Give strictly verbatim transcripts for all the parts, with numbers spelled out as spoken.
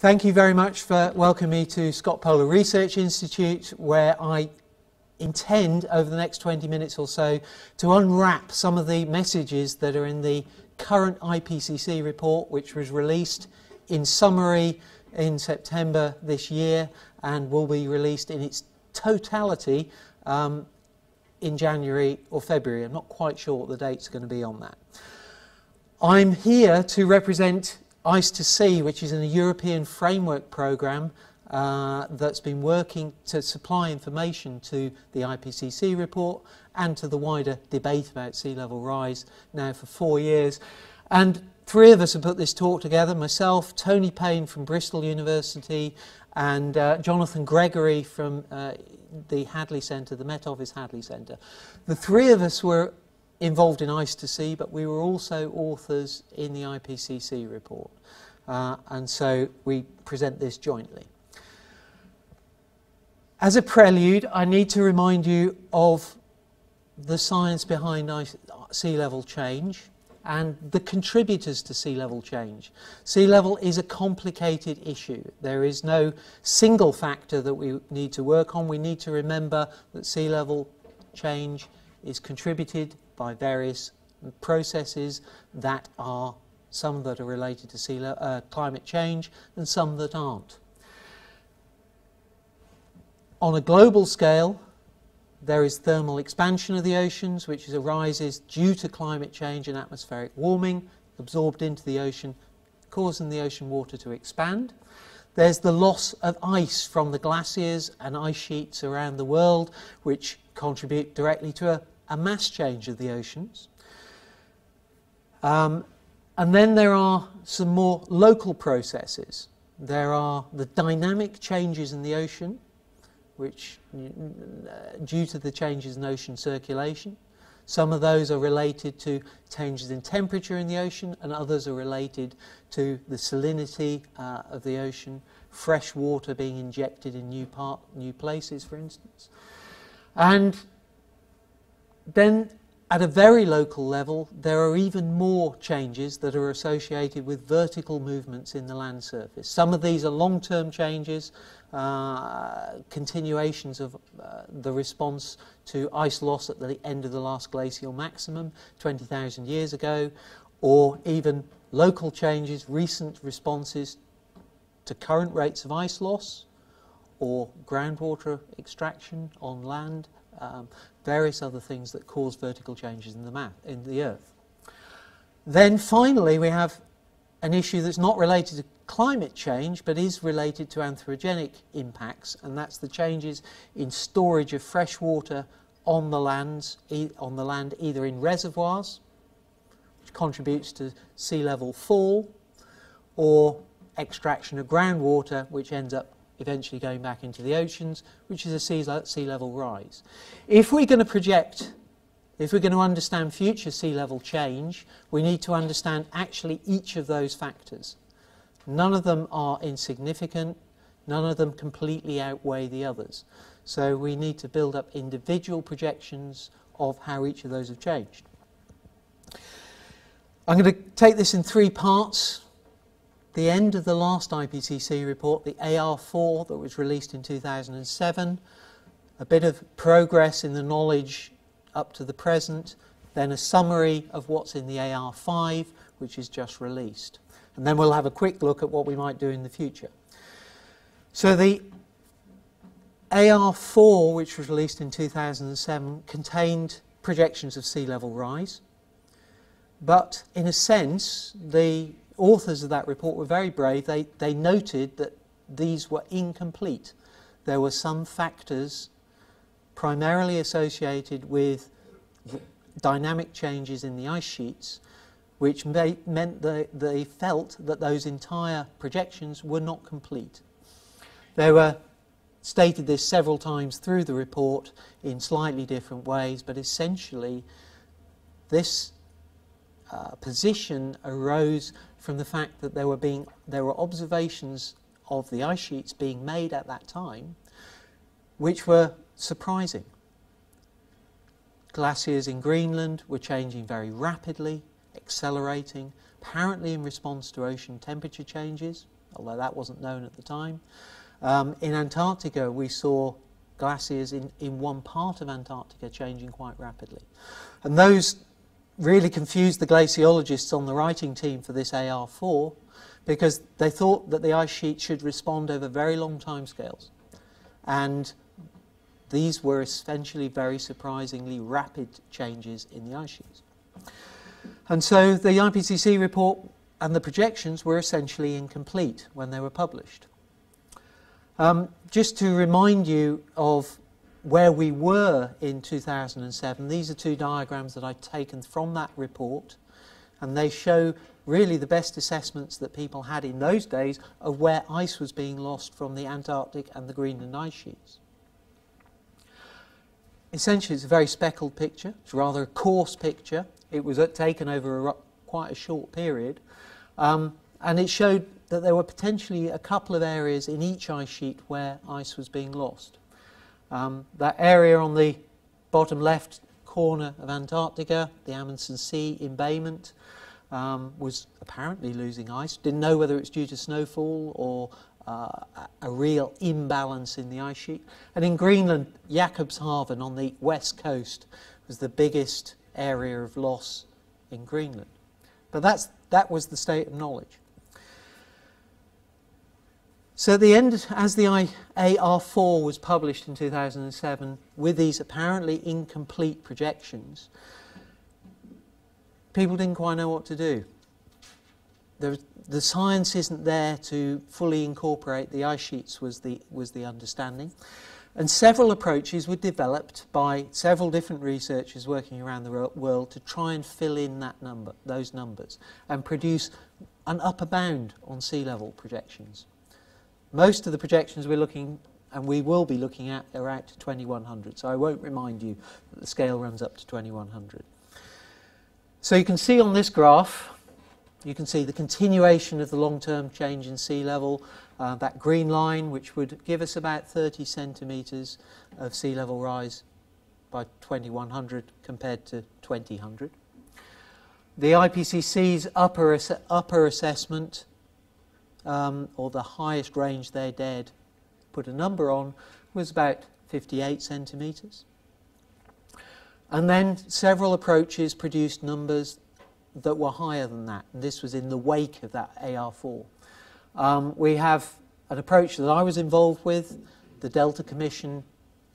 Thank you very much for welcoming me to Scott Polar Research Institute, where I intend over the next twenty minutes or so to unwrap some of the messages that are in the current I P C C report, which was released in summary in September this year and will be released in its totality um, in January or February. I'm not quite sure what the date's going to be on that. I'm here to represent Ice to Sea, which is a European framework programme uh, that's been working to supply information to the I P C C report and to the wider debate about sea level rise now for four years. And three of us have put this talk together: myself, Tony Payne from Bristol University, and uh, Jonathan Gregory from uh, the Hadley Centre, the Met Office Hadley Centre. The three of us were involved in Ice to Sea, but we were also authors in the I P C C report. Uh, and so we present this jointly. As a prelude, I need to remind you of the science behind ice, sea level change and the contributors to sea level change. Sea level is a complicated issue. There is no single factor that we need to work on. We need to remember that sea level change is contributed by various processes that are, some that are related to sea level, uh, climate change, and some that aren't. On a global scale, there is thermal expansion of the oceans, which arises due to climate change and atmospheric warming, absorbed into the ocean, causing the ocean water to expand. There's the loss of ice from the glaciers and ice sheets around the world, which contribute directly to a a mass change of the oceans. Um, and then there are some more local processes. There are the dynamic changes in the ocean, which uh, due to the changes in ocean circulation. Some of those are related to changes in temperature in the ocean, and others are related to the salinity uh, of the ocean, fresh water being injected in new, part, new places, for instance. And then, at a very local level, there are even more changes that are associated with vertical movements in the land surface. Some of these are long-term changes, uh, continuations of uh, the response to ice loss at the end of the last glacial maximum twenty thousand years ago, or even local changes, recent responses to current rates of ice loss, or groundwater extraction on land, Um, various other things that cause vertical changes in the, map, in the earth. Then finally, we have an issue that's not related to climate change but is related to anthropogenic impacts, and that's the changes in storage of fresh water on the, lands, e on the land, either in reservoirs, which contributes to sea level fall, or extraction of groundwater, which ends up eventually going back into the oceans, which is a sea, le sea level rise. If we're going to project, if we're going to understand future sea level change, we need to understand actually each of those factors. None of them are insignificant, none of them completely outweigh the others. So we need to build up individual projections of how each of those have changed. I'm going to take this in three parts. The end of the last I P C C report, the A R four that was released in two thousand seven, a bit of progress in the knowledge up to the present, then a summary of what's in the A R five, which is just released. And then we'll have a quick look at what we might do in the future. So the A R four, which was released in two thousand seven, contained projections of sea level rise, but in a sense, the authors of that report were very brave. They, they noted that these were incomplete. There were some factors primarily associated with dynamic changes in the ice sheets, which may, meant that they felt that those entire projections were not complete. They were stated this several times through the report in slightly different ways, but essentially this Uh, position arose from the fact that there were being there were observations of the ice sheets being made at that time which were surprising. Glaciers in Greenland were changing very rapidly, accelerating, apparently in response to ocean temperature changes. although that wasn't known at the time. Um, in Antarctica, we saw glaciers in, in one part of Antarctica changing quite rapidly. And those really confused the glaciologists on the writing team for this A R four, because they thought that the ice sheet should respond over very long timescales. And these were essentially very surprisingly rapid changes in the ice sheets. And so the I P C C report and the projections were essentially incomplete when they were published. Um, just to remind you of where we were in two thousand seven, these are two diagrams that I've taken from that report, and they show really the best assessments that people had in those days of where ice was being lost from the Antarctic and the Greenland ice sheets. Essentially, it's a very speckled picture. It's rather a coarse picture. It was taken over a, quite a short period. Um, and it showed that there were potentially a couple of areas in each ice sheet where ice was being lost. Um, that area on the bottom left corner of Antarctica, the Amundsen Sea embayment, um, was apparently losing ice. Didn't know whether it's due to snowfall or Uh, a real imbalance in the ice sheet. And in Greenland, Jakobshavn on the west coast was the biggest area of loss in Greenland. But that's, that was the state of knowledge. So at the end, as the A R four was published in two thousand seven, with these apparently incomplete projections, people didn't quite know what to do. The, the science isn't there to fully incorporate the ice sheets was the, was the understanding. And several approaches were developed by several different researchers working around the world to try and fill in that number, those numbers, and produce an upper bound on sea level projections. Most of the projections we're looking, and we will be looking at, are out to twenty-one hundred, so I won't remind you that the scale runs up to twenty-one hundred. So you can see on this graph, you can see the continuation of the long-term change in sea level, uh, that green line, which would give us about thirty centimetres of sea level rise by twenty-one hundred compared to twenty hundred. The I P C C's upper, ass upper assessment, um, or the highest range they dared put a number on, was about fifty-eight centimetres. And then several approaches produced numbers that were higher than that, and this was in the wake of that A R four. Um, we have an approach that I was involved with, the Delta Commission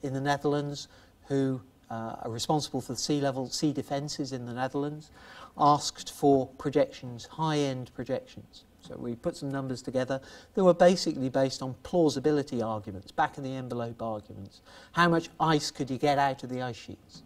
in the Netherlands, who uh, are responsible for the sea level, sea defences in the Netherlands, asked for projections, high-end projections. So we put some numbers together that were basically based on plausibility arguments, back-of-the-envelope arguments. How much ice could you get out of the ice sheets?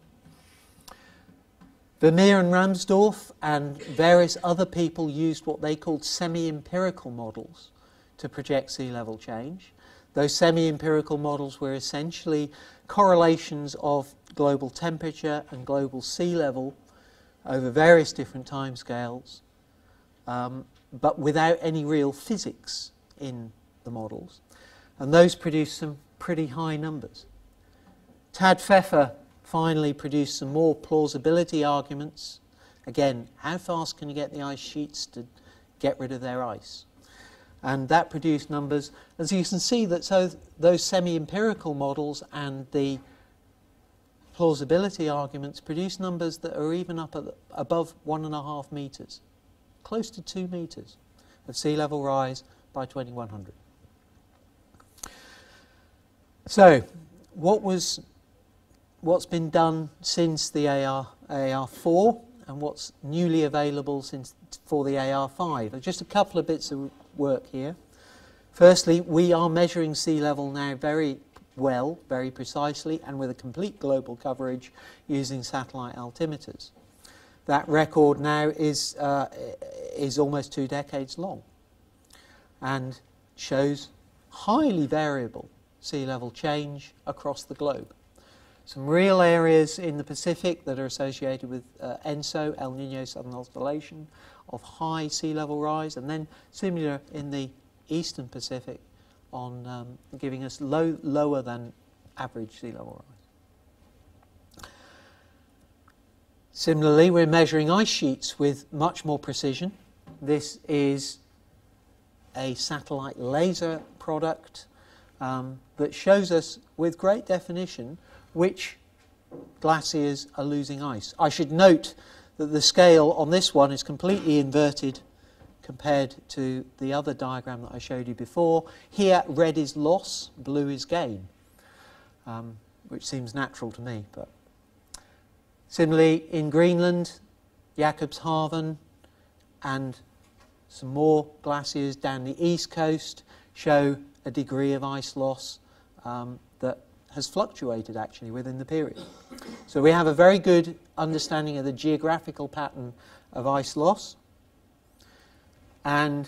Vermeer and Ramsdorf and various other people used what they called semi-empirical models to project sea level change. Those semi-empirical models were essentially correlations of global temperature and global sea level over various different timescales, um, but without any real physics in the models. And those produced some pretty high numbers. Tad Pfeffer finally produced some more plausibility arguments. Again, how fast can you get the ice sheets to get rid of their ice? And that produced numbers. As you can see, that so those semi-empirical models and the plausibility arguments produce numbers that are even up at the, above one and a half metres, close to two metres of sea level rise by twenty-one hundred. So, what was what's been done since the A R four and what's newly available since for the A R five. Just a couple of bits of work here. Firstly, we are measuring sea level now very well, very precisely, and with a complete global coverage using satellite altimeters. That record now is, uh, is almost two decades long and shows highly variable sea level change across the globe. Some real areas in the Pacific that are associated with uh, ENSO, El Nino Southern Oscillation, of high sea level rise, and then similar in the eastern Pacific on um, giving us low, lower than average sea level rise. Similarly, we're measuring ice sheets with much more precision. This is a satellite laser product um, that shows us with great definition which glaciers are losing ice. I should note that the scale on this one is completely inverted compared to the other diagram that I showed you before. Here, red is loss, blue is gain, um, which seems natural to me. But similarly, in Greenland, Jakobshavn and some more glaciers down the east coast show a degree of ice loss um, that has fluctuated actually within the period. So we have a very good understanding of the geographical pattern of ice loss, and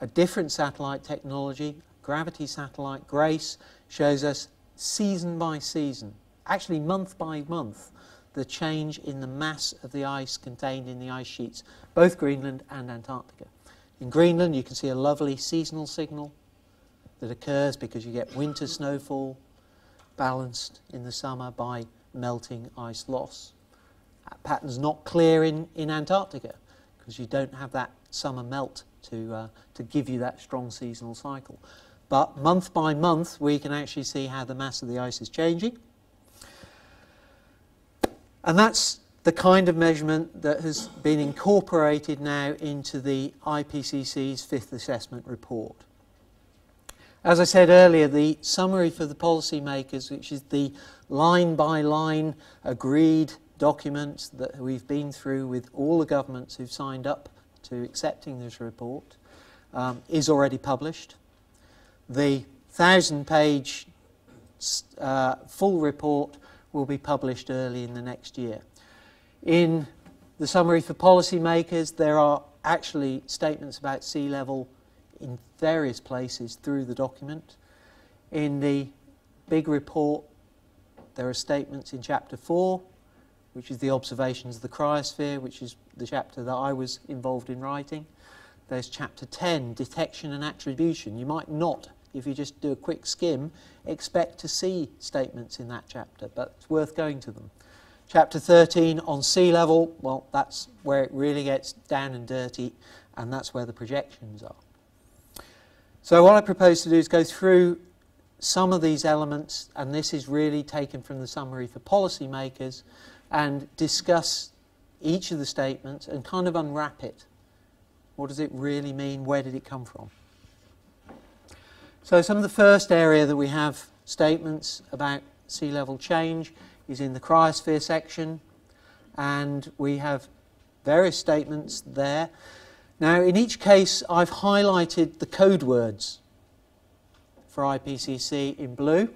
a different satellite technology, gravity satellite GRACE, shows us season by season, actually month by month, the change in the mass of the ice contained in the ice sheets, both Greenland and Antarctica. In Greenland you can see a lovely seasonal signal that occurs because you get winter snowfall balanced in the summer by melting ice loss. That pattern's not clear in, in Antarctica because you don't have that summer melt to, uh, to give you that strong seasonal cycle. But month by month we can actually see how the mass of the ice is changing. And that's the kind of measurement that has been incorporated now into the I P C C's fifth assessment report. As I said earlier, the summary for the policymakers, which is the line-by-line agreed document that we've been through with all the governments who've signed up to accepting this report, um, is already published. The thousand-page uh, full report will be published early in the next year. In the summary for policymakers, there are actually statements about sea level in various places through the document. In the big report, there are statements in chapter four, which is the observations of the cryosphere, which is the chapter that I was involved in writing. There's chapter ten, detection and attribution. You might not, if you just do a quick skim, expect to see statements in that chapter, but it's worth going to them. Chapter thirteen on sea level, well, that's where it really gets down and dirty, and that's where the projections are. So what I propose to do is go through some of these elements, and this is really taken from the summary for policymakers, and discuss each of the statements and kind of unwrap it. What does it really mean? Where did it come from? So some of the first area that we have statements about sea level change is in the cryosphere section, and we have various statements there. Now, in each case, I've highlighted the code words for I P C C in blue.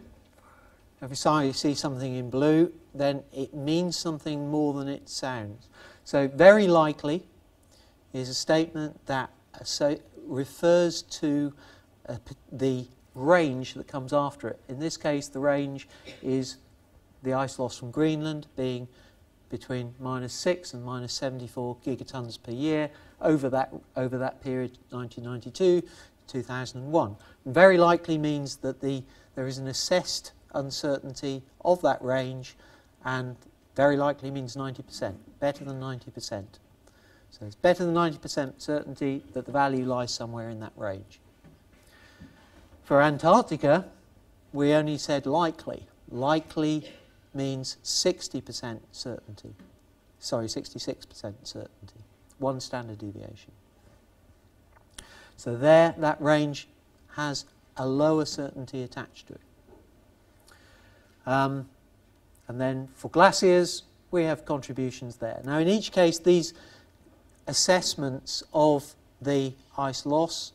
If you see something in blue, then it means something more than it sounds. So very likely is a statement that refers to Uh, the range that comes after it. In this case, the range is the ice loss from Greenland being between minus six and minus seventy-four gigatons per year over that, over that period, nineteen ninety-two to two thousand one. And very likely means that the, there is an assessed uncertainty of that range, and very likely means ninety percent, better than ninety percent. So it's better than ninety percent certainty that the value lies somewhere in that range. For Antarctica, we only said likely. Likely means sixty percent certainty. Sorry, sixty-six percent certainty. One standard deviation. So there, that range has a lower certainty attached to it. Um, and then for glaciers, we have contributions there. Now, in each case, these assessments of the ice loss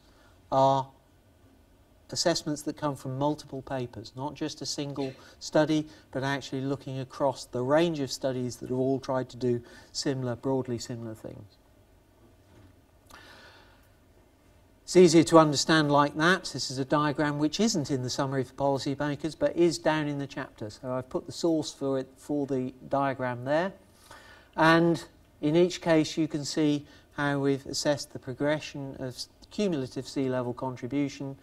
are assessments that come from multiple papers, not just a single study, but actually looking across the range of studies that have all tried to do similar, broadly similar things. It's easier to understand like that. This is a diagram which isn't in the summary for policymakers, but is down in the chapter. So I've put the source for it for the diagram there. And in each case, you can see how we've assessed the progression of cumulative sea level contribution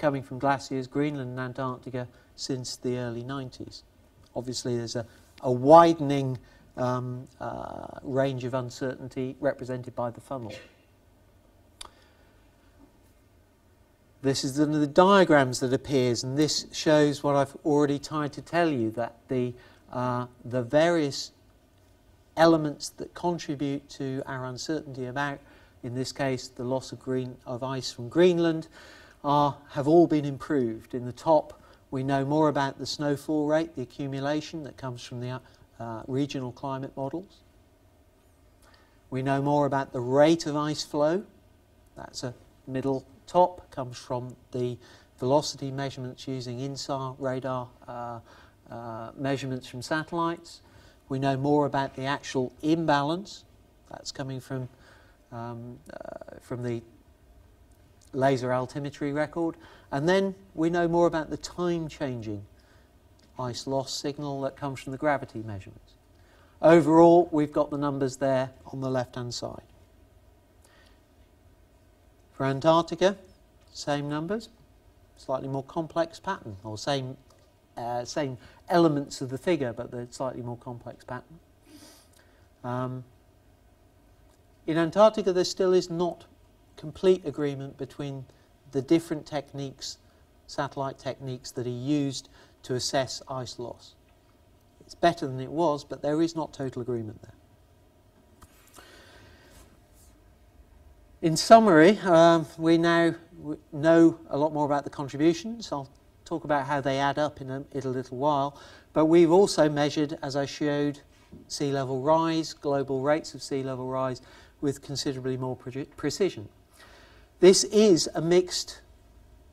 coming from glaciers, Greenland and Antarctica, since the early nineties. Obviously, there's a, a widening um, uh, range of uncertainty represented by the funnel. This is the, the diagrams that appears, and this shows what I've already tried to tell you, that the, uh, the various elements that contribute to our uncertainty about, in this case, the loss of, green, of ice from Greenland, are, have all been improved. In the top, we know more about the snowfall rate, the accumulation that comes from the uh, regional climate models. We know more about the rate of ice flow. That's a middle top, comes from the velocity measurements using InSAR radar uh, uh, measurements from satellites. We know more about the actual imbalance. That's coming from, um, uh, from the laser altimetry record. And then we know more about the time-changing ice loss signal that comes from the gravity measurements. Overall, we've got the numbers there on the left-hand side. For Antarctica, same numbers, slightly more complex pattern, or same, uh, same elements of the figure, but the slightly more complex pattern. Um, in Antarctica, there still is not complete agreement between the different techniques, satellite techniques, that are used to assess ice loss. It's better than it was, but there is not total agreement there. In summary, um, we now know a lot more about the contributions. I'll talk about how they add up in a, in a little while. But we've also measured, as I showed, sea level rise, global rates of sea level rise, with considerably more pre precision. This is a mixed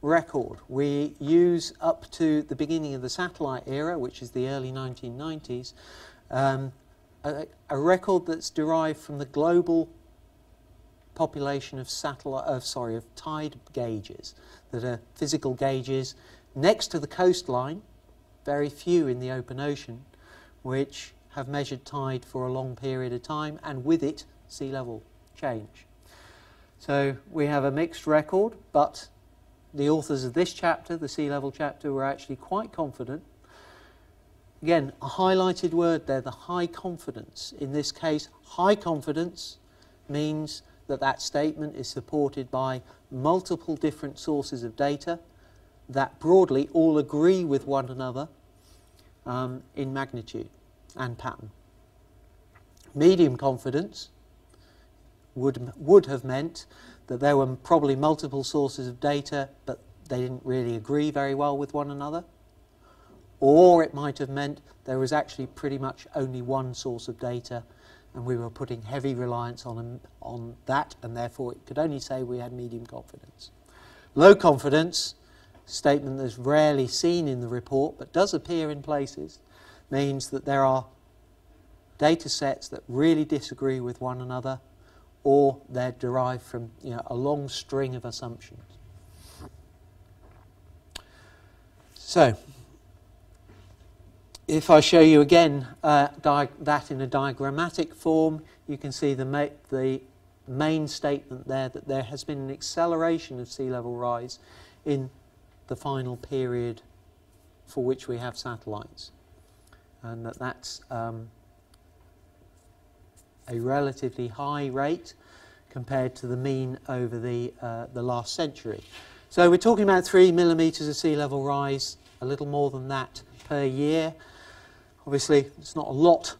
record. We use up to the beginning of the satellite era, which is the early nineteen nineties, um, a, a record that's derived from the global population of satellite, of, sorry, of tide gauges, that are physical gauges next to the coastline, very few in the open ocean, which have measured tide for a long period of time, and with it, sea level change. So we have a mixed record, but the authors of this chapter, the sea level chapter, were actually quite confident. Again, a highlighted word there, the high confidence. In this case, high confidence means that that statement is supported by multiple different sources of data that broadly all agree with one another um, in magnitude and pattern. Medium confidence would, would have meant that there were probably multiple sources of data, but they didn't really agree very well with one another. Or it might have meant there was actually pretty much only one source of data, and we were putting heavy reliance on, on that, and therefore it could only say we had medium confidence. Low confidence, statement that's rarely seen in the report, but does appear in places, means that there are data sets that really disagree with one another, or they're derived from, you know, a long string of assumptions. So, if I show you again uh, that in a diagrammatic form, you can see the, ma the main statement there, that there has been an acceleration of sea level rise in the final period for which we have satellites, and that that's um, a relatively high rate compared to the mean over the, uh, the last century. So we're talking about three millimetres of sea level rise, a little more than that per year. Obviously, it's not a lot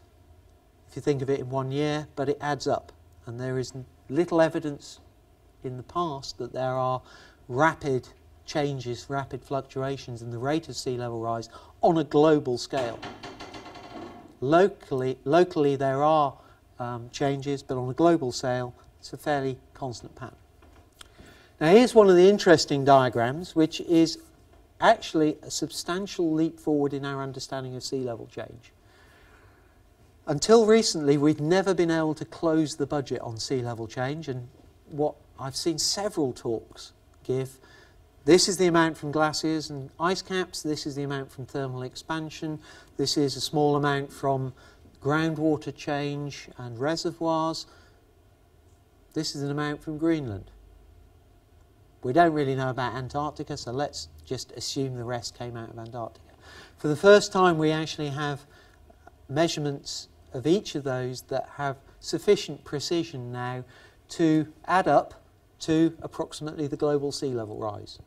if you think of it in one year, but it adds up. And there is little evidence in the past that there are rapid changes, rapid fluctuations in the rate of sea level rise on a global scale. Locally, locally there are Um, changes, but on a global scale, it's a fairly constant pattern. Now, here's one of the interesting diagrams, which is actually a substantial leap forward in our understanding of sea level change. Until recently, we've never been able to close the budget on sea level change, and what I've seen several talks give, this is the amount from glaciers and ice caps, this is the amount from thermal expansion, this is a small amount from groundwater change and reservoirs. This is an amount from Greenland. We don't really know about Antarctica, so let's just assume the rest came out of Antarctica. For the first time, we actually have measurements of each of those that have sufficient precision now to add up to approximately the global sea level rise.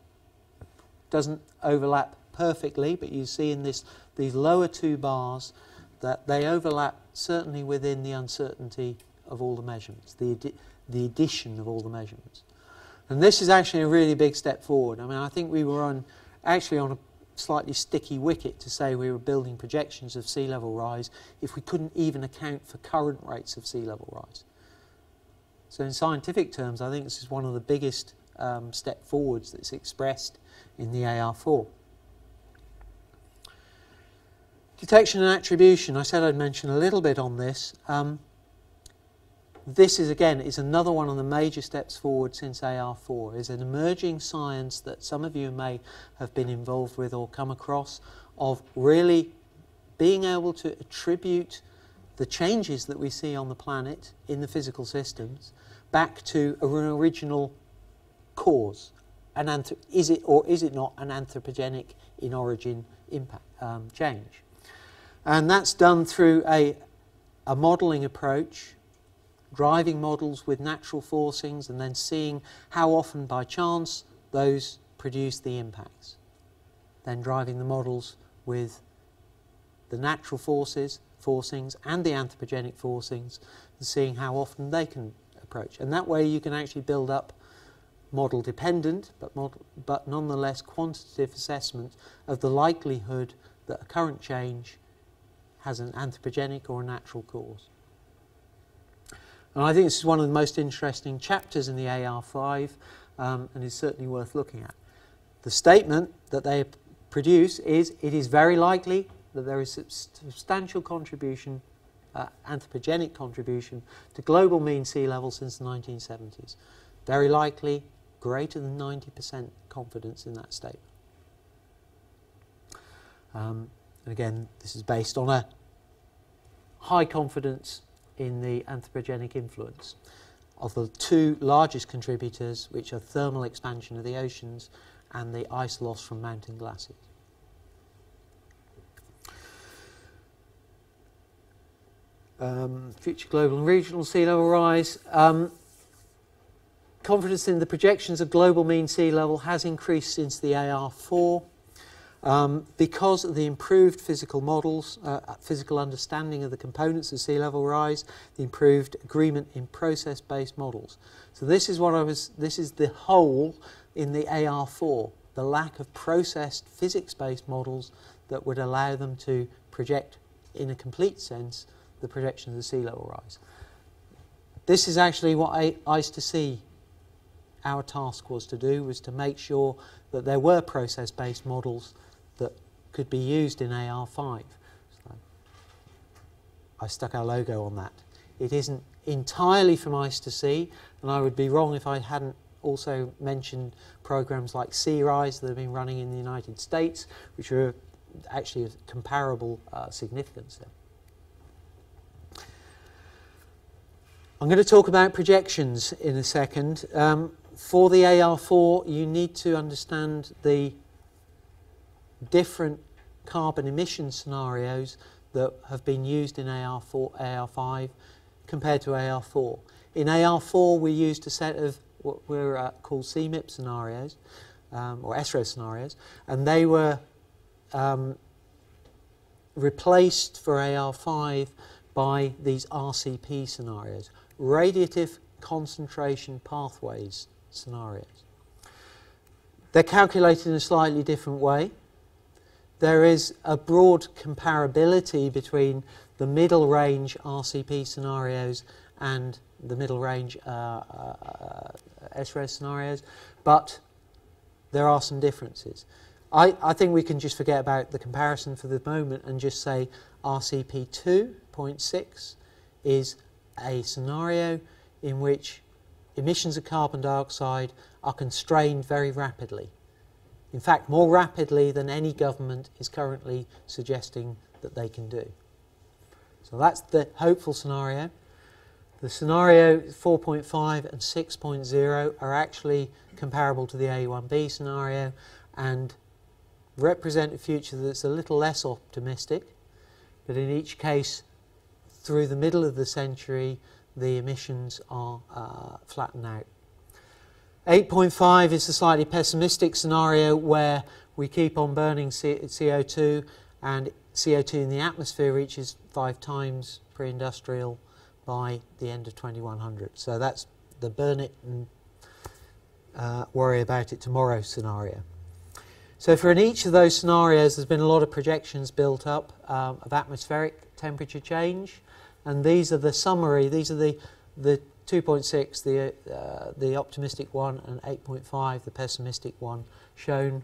doesn't overlap perfectly, but you see in this these lower two bars that they overlap certainly within the uncertainty of all the measurements, the, ad the addition of all the measurements. And this is actually a really big step forward. I mean, I think we were on actually on a slightly sticky wicket to say we were building projections of sea level rise if we couldn't even account for current rates of sea level rise. So in scientific terms, I think this is one of the biggest um, step forwards that's expressed in the A R four. Detection and attribution, I said I'd mention a little bit on this. Um, this is, again, is another one of the major steps forward since A R four. It's an emerging science that some of you may have been involved with or come across, of really being able to attribute the changes that we see on the planet in the physical systems back to an original cause. An is it or is it not an anthropogenic in origin impact um, change? And that's done through a, a modelling approach, driving models with natural forcings and then seeing how often by chance those produce the impacts. Then driving the models with the natural forces, forcings and the anthropogenic forcings and seeing how often they can approach. And that way you can actually build up model dependent but, model, but nonetheless quantitative assessment of the likelihood that a current change has an anthropogenic or a natural cause. And I think this is one of the most interesting chapters in the A R five um, and is certainly worth looking at. The statement that they produce is, it is very likely that there is substantial contribution, uh, anthropogenic contribution, to global mean sea level since the nineteen seventies. Very likely, greater than ninety percent confidence in that statement. Um, and again, this is based on a high confidence in the anthropogenic influence of the two largest contributors, which are thermal expansion of the oceans and the ice loss from mountain glaciers. Um, future global and regional sea level rise. Um, confidence in the projections of global mean sea level has increased since the A R four um, because of the improved physical models, uh, physical understanding of the components of sea level rise, the improved agreement in process-based models. So this is what I was. This is the hole in the A R four: the lack of processed physics-based models that would allow them to project in a complete sense the projections of the sea level rise. This is actually what Ice to Sea, our task was to do, was to make sure that there were process-based models that could be used in A R five. So I stuck our logo on that. It isn't entirely from Ice to Sea, and I would be wrong if I hadn't also mentioned programs like SeaRise that have been running in the United States, which are actually of comparable uh, significance there. I'm going to talk about projections in a second. Um, for the A R four, you need to understand the different carbon emission scenarios that have been used in A R four, A R five compared to A R four. In A R four, we used a set of what were uh, called C MIP scenarios, um, or ESRO scenarios, and they were um, replaced for A R five by these R C P scenarios. Radiative Concentration Pathways scenarios. They're calculated in a slightly different way. There is a broad comparability between the middle range R C P scenarios and the middle range uh, uh, ESRO scenarios, but there are some differences. I, I think we can just forget about the comparison for the moment and just say R C P two point six is a scenario in which emissions of carbon dioxide are constrained very rapidly. In fact, more rapidly than any government is currently suggesting that they can do. So that's the hopeful scenario. The scenario four point five and six point zero are actually comparable to the A one B scenario and represent a future that's a little less optimistic, but in each case, through the middle of the century, the emissions are uh, flattened out. eight point five is the slightly pessimistic scenario where we keep on burning C O two and C O two in the atmosphere reaches five times pre-industrial by the end of twenty-one hundred. So that's the burn it and uh, worry about it tomorrow scenario. So for in each of those scenarios there's been a lot of projections built up um, of atmospheric temperature change, and these are the summary, these are the the two point six, the, uh, the optimistic one, and eight point five, the pessimistic one, shown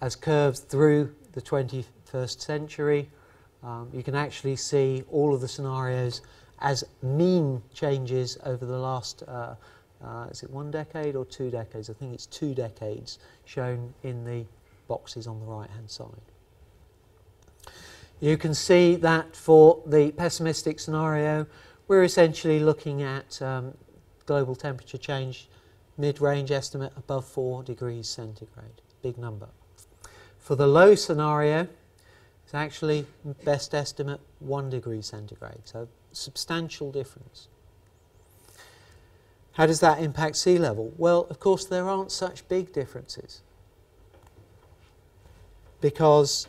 as curves through the twenty-first century. Um, you can actually see all of the scenarios as mean changes over the last, uh, uh, is it one decade or two decades? I think it's two decades shown in the boxes on the right-hand side. You can see that for the pessimistic scenario, we're essentially looking at um, global temperature change, mid-range estimate above four degrees centigrade, big number. For the low scenario, it's actually best estimate one degree centigrade, so substantial difference. How does that impact sea level? Well, of course, there aren't such big differences because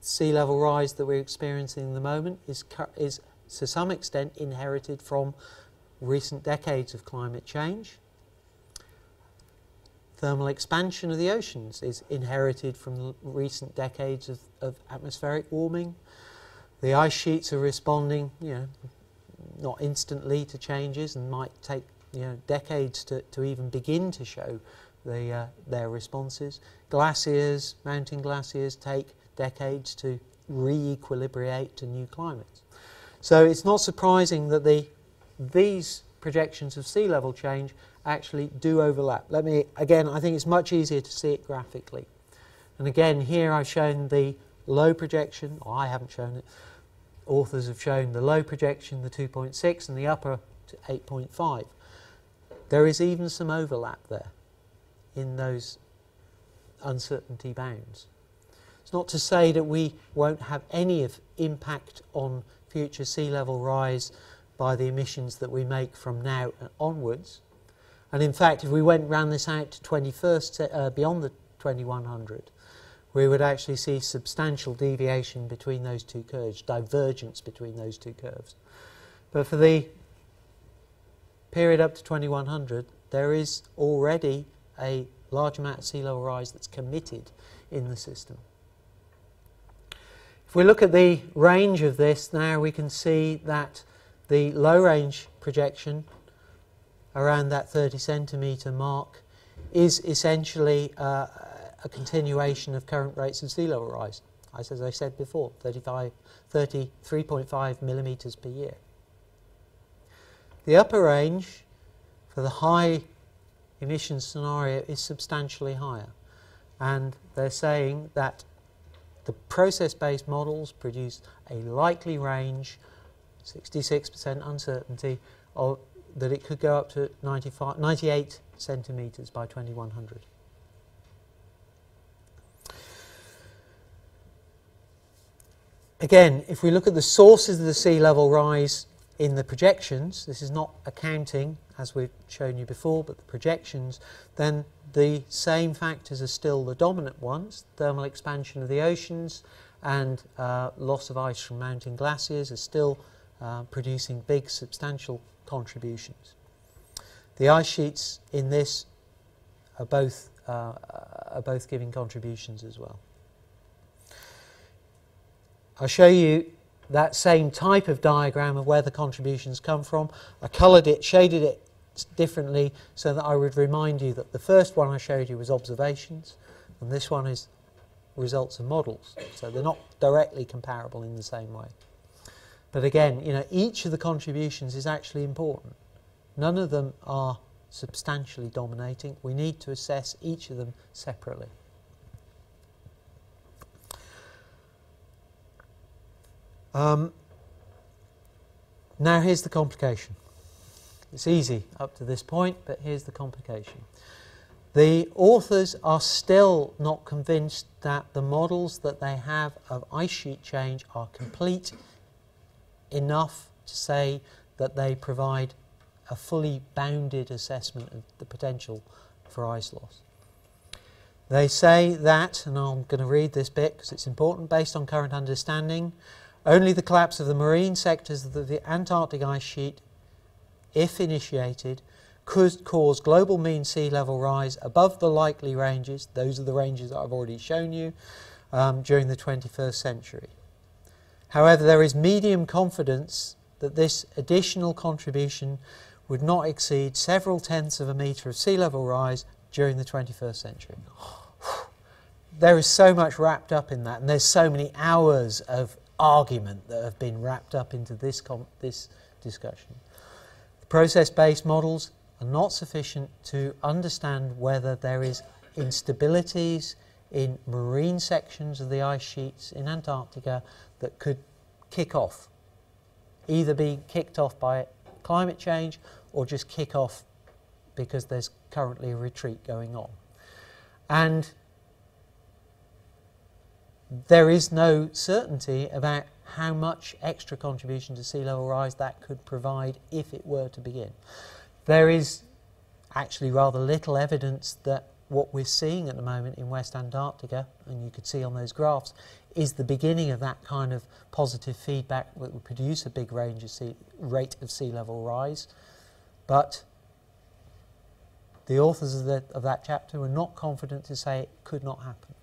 sea level rise that we're experiencing at the moment is, is to some extent inherited from recent decades of climate change. Thermal expansion of the oceans is inherited from recent decades of, of atmospheric warming. The ice sheets are responding, you know, not instantly to changes, and might take, you know, decades to, to even begin to show the, uh, their responses. Glaciers, mountain glaciers take decades to re-equilibrate to new climates. So it's not surprising that the, these projections of sea level change actually do overlap. Let me, again, I think it's much easier to see it graphically. And again, here I've shown the low projection, or I haven't shown it, authors have shown the low projection, the two point six, and the upper eight point five. There is even some overlap there in those uncertainty bounds. It's not to say that we won't have any of impact on future sea level rise by the emissions that we make from now onwards. And in fact, if we went round this out to twenty-first, uh, beyond the twenty-one hundred, we would actually see substantial deviation between those two curves, divergence between those two curves. But for the period up to twenty-one hundred, there is already a large amount of sea level rise that's committed in the system. If we look at the range of this now, we can see that the low-range projection around that thirty centimetre mark is essentially uh, a continuation of current rates of sea level rise, as I said before, thirty-three point five millimetres per year. The upper range for the high emission scenario is substantially higher, and they're saying that the process-based models produce a likely range, sixty-six percent uncertainty, of, that it could go up to ninety-eight centimetres by twenty-one hundred. Again, if we look at the sources of the sea level rise in the projections, this is not accounting, as we've shown you before, but the projections, then the same factors are still the dominant ones. Thermal expansion of the oceans and uh, loss of ice from mountain glaciers are still uh, producing big, substantial contributions. The ice sheets in this are both, uh, are both giving contributions as well. I'll show you that same type of diagram of where the contributions come from. I coloured it, shaded it differently so that I would remind you that the first one I showed you was observations, and this one is results of models, so they're not directly comparable in the same way. But again, you know, each of the contributions is actually important. None of them are substantially dominating. We need to assess each of them separately. Um, now here's the complication. It's easy up to this point, but here's the complication. The authors are still not convinced that the models that they have of ice sheet change are complete enough to say that they provide a fully bounded assessment of the potential for ice loss. They say that, and I'm going to read this bit because it's important, based on current understanding, only the collapse of the marine sectors of the Antarctic ice sheet, if initiated, could cause global mean sea level rise above the likely ranges, those are the ranges that I've already shown you, um, during the twenty-first century. However, there is medium confidence that this additional contribution would not exceed several tenths of a metre of sea level rise during the twenty-first century. There is so much wrapped up in that, and there's so many hours of argument that have been wrapped up into this, com this discussion. The process-based models are not sufficient to understand whether there is instabilities in marine sections of the ice sheets in Antarctica that could kick off, either be kicked off by climate change or just kick off because there's currently a retreat going on. And there is no certainty about how much extra contribution to sea level rise that could provide if it were to begin. There is actually rather little evidence that what we're seeing at the moment in West Antarctica, and you could see on those graphs, is the beginning of that kind of positive feedback that would produce a big range of sea, rate of sea level rise. But the authors of, the, of that chapter were not confident to say it could not happen.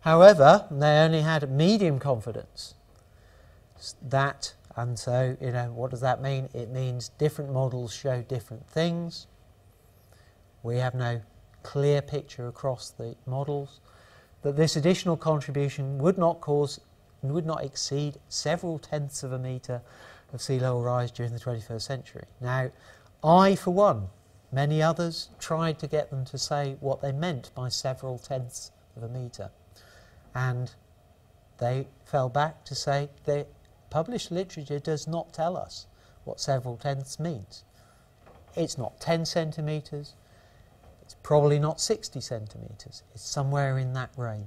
However, they only had medium confidence that, and so, you know, what does that mean? It means different models show different things. We have no clear picture across the models that this additional contribution would not cause, would not exceed several tenths of a metre of sea level rise during the twenty-first century. Now, I, for one, many others tried to get them to say what they meant by several tenths of a metre, and they fell back to say the published literature does not tell us what several tenths means. It's not ten centimetres. It's probably not sixty centimetres, it's somewhere in that range.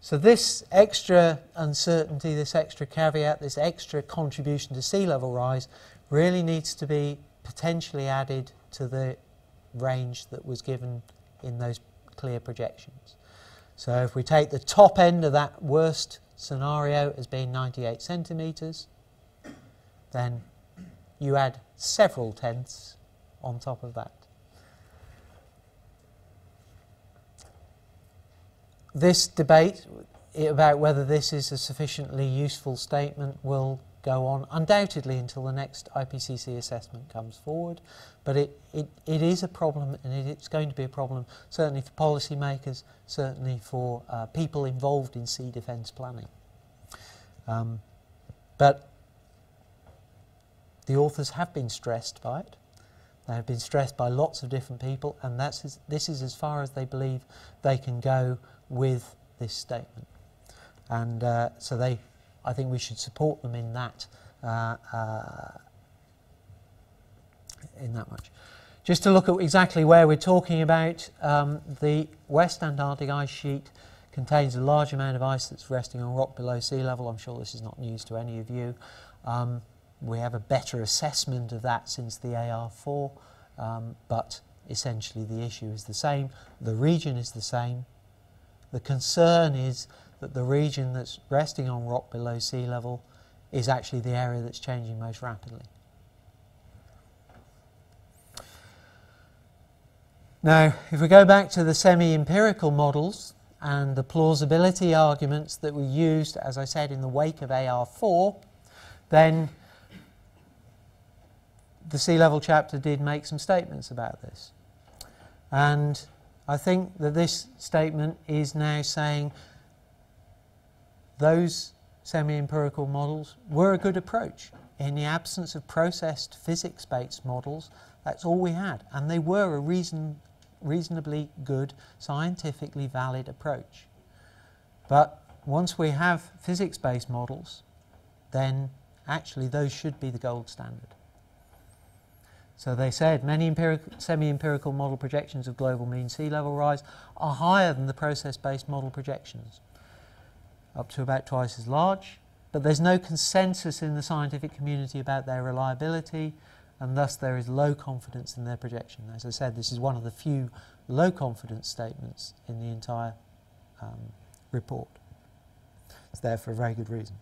So this extra uncertainty, this extra caveat, this extra contribution to sea level rise really needs to be potentially added to the range that was given in those clear projections. So if we take the top end of that worst scenario as being ninety-eight centimetres, then you add several tenths on top of that. This debate about whether this is a sufficiently useful statement will go on undoubtedly until the next I P C C assessment comes forward, but it, it, it is a problem, and it, it's going to be a problem certainly for policymakers, certainly for uh, people involved in sea defence planning. Um, but the authors have been stressed by it. They have been stressed by lots of different people, and that's as, this is as far as they believe they can go with this statement, and uh, so they, I think we should support them in that, uh, uh, in that much. Just to look at exactly where we're talking about, um, the West Antarctic ice sheet contains a large amount of ice that's resting on rock below sea level. I'm sure this is not news to any of you. Um, we have a better assessment of that since the A R four, um, but essentially the issue is the same. The region is the same. The concern is that the region that's resting on rock below sea level is actually the area that's changing most rapidly. Now, if we go back to the semi-empirical models and the plausibility arguments that we used, as I said, in the wake of A R four, then the sea level chapter did make some statements about this. And I think that this statement is now saying those semi-empirical models were a good approach. In the absence of processed physics-based models, that's all we had. And they were a reason, reasonably good, scientifically valid approach. But once we have physics-based models, then actually those should be the gold standard. So they said many semi-empirical model projections of global mean sea level rise are higher than the process-based model projections, up to about twice as large, but there's no consensus in the scientific community about their reliability, and thus there is low confidence in their projection. As I said, this is one of the few low confidence statements in the entire um, report. It's there for a very good reason.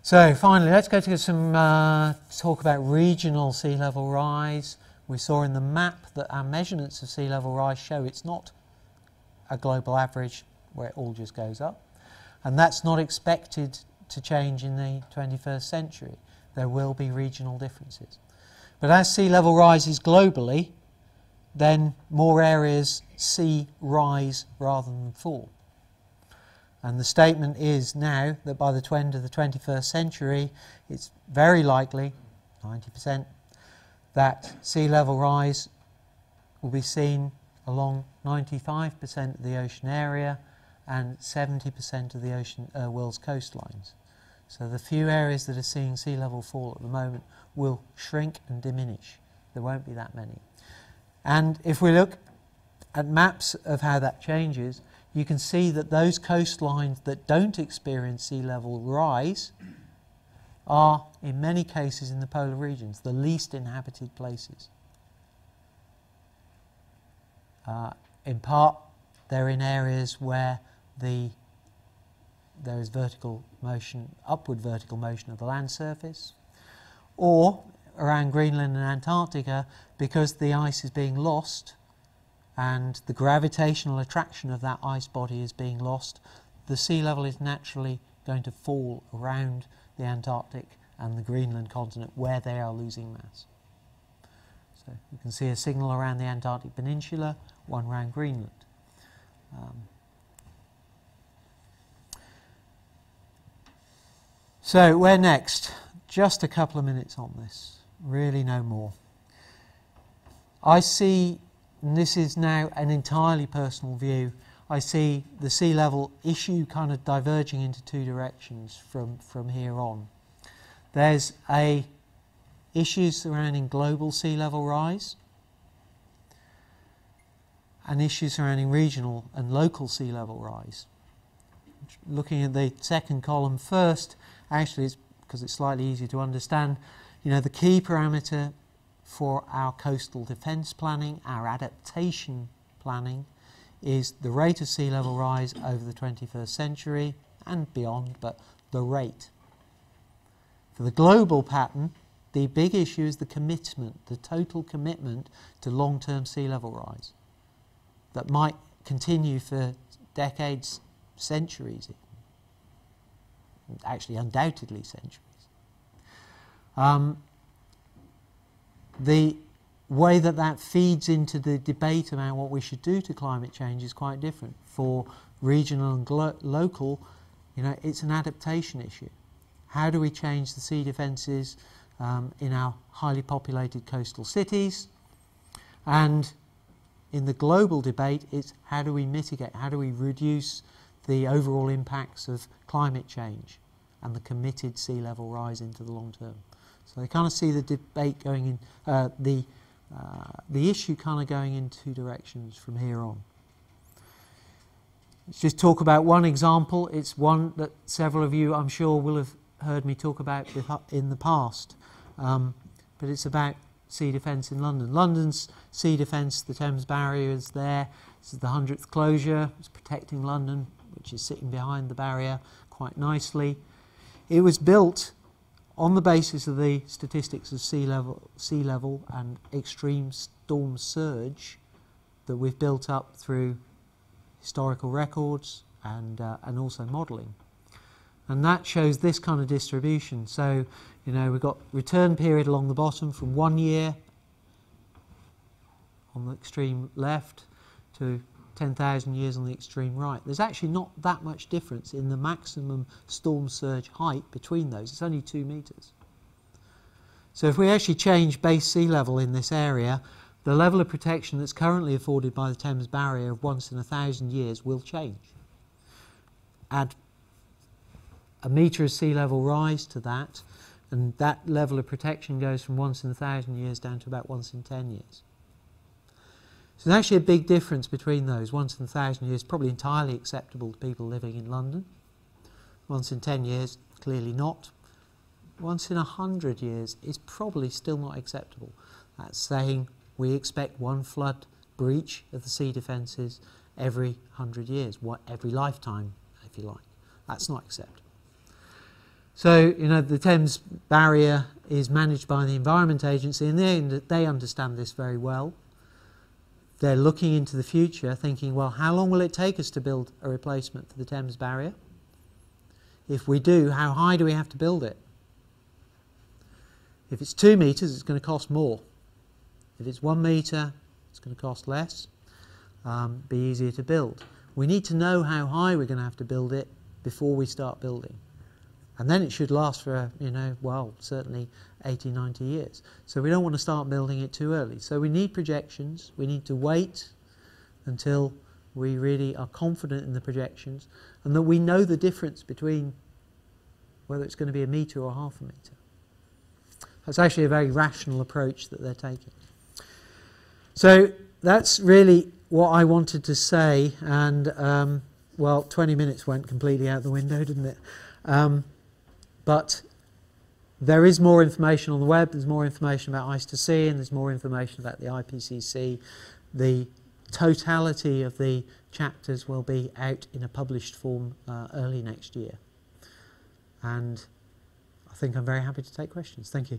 So finally, let's go to some uh, talk about regional sea level rise. We saw in the map that our measurements of sea level rise show it's not a global average where it all just goes up. And that's not expected to change in the twenty-first century. There will be regional differences. But as sea level rises globally, then more areas see rise rather than fall. And the statement is now that by the end of the twenty-first century, it's very likely, ninety percent, that sea level rise will be seen along ninety-five percent of the ocean area and seventy percent of the ocean, uh, world's coastlines. So the few areas that are seeing sea level fall at the moment will shrink and diminish. There won't be that many. And if we look at maps of how that changes, you can see that those coastlines that don't experience sea level rise are, in many cases, in the polar regions, the least inhabited places. Uh, in part, they're in areas where the there is vertical motion, upward vertical motion of the land surface, or around Greenland and Antarctica, because the ice is being lost and the gravitational attraction of that ice body is being lost, the sea level is naturally going to fall around the Antarctic and the Greenland continent where they are losing mass. So you can see a signal around the Antarctic Peninsula, one around Greenland. Um, So where next? Just a couple of minutes on this, really no more. I see, and this is now an entirely personal view, I see the sea level issue kind of diverging into two directions from, from here on. There's a issues surrounding global sea level rise and issues surrounding regional and local sea level rise. Looking at the second column first, actually, it's because it's slightly easier to understand. You know, the key parameter for our coastal defence planning, our adaptation planning, is the rate of sea level rise over the twenty-first century and beyond, but the rate. For the global pattern, the big issue is the commitment, the total commitment to long-term sea level rise that might continue for decades, centuries, actually undoubtedly centuries. Um, the way that that feeds into the debate about what we should do to climate change is quite different. For regional and local, you know, it's an adaptation issue. How do we change the sea defences um, in our highly populated coastal cities? And in the global debate, it's how do we mitigate, how do we reduce the overall impacts of climate change and the committed sea level rise into the long term. So they kind of see the debate going in, uh, the, uh, the issue kind of going in two directions from here on. Let's just talk about one example. It's one that several of you, I'm sure, will have heard me talk about in the past. Um, but it's about sea defence in London. London's sea defence, the Thames Barrier is there. This is the hundredth closure. It's protecting London, which is sitting behind the barrier quite nicely. It was built on the basis of the statistics of sea level, sea level and extreme storm surge that we've built up through historical records and, uh, and also modelling. And that shows this kind of distribution. So, you know, we've got return period along the bottom from one year on the extreme left to ten thousand years on the extreme right. There's actually not that much difference in the maximum storm surge height between those. It's only two metres. So if we actually change base sea level in this area, the level of protection that's currently afforded by the Thames Barrier of once in a thousand years will change. Add a metre of sea level rise to that, and that level of protection goes from once in a thousand years down to about once in ten years. So there's actually a big difference between those. Once in a thousand years, probably entirely acceptable to people living in London. Once in ten years, clearly not. once in a hundred years is probably still not acceptable. That's saying we expect one flood breach of the sea defences every hundred years, what, every lifetime, if you like. That's not acceptable. So, you know, the Thames Barrier is managed by the Environment Agency, and they, they understand this very well. They're looking into the future, thinking, well, how long will it take us to build a replacement for the Thames Barrier? If we do, how high do we have to build it? If it's two metres, it's going to cost more. If it's one metre, it's going to cost less, um, be easier to build. We need to know how high we're going to have to build it before we start building. And then it should last for, you know, well, certainly eighty, ninety years. So we don't want to start building it too early. So we need projections. We need to wait until we really are confident in the projections and that we know the difference between whether it's going to be a metre or half a metre. That's actually a very rational approach that they're taking. So that's really what I wanted to say. And, um, well, twenty minutes went completely out the window, didn't it? Um, But there is more information on the web, there's more information about Ice to Sea, and there's more information about the I P C C. The totality of the chapters will be out in a published form uh, early next year. And I think I'm very happy to take questions. Thank you.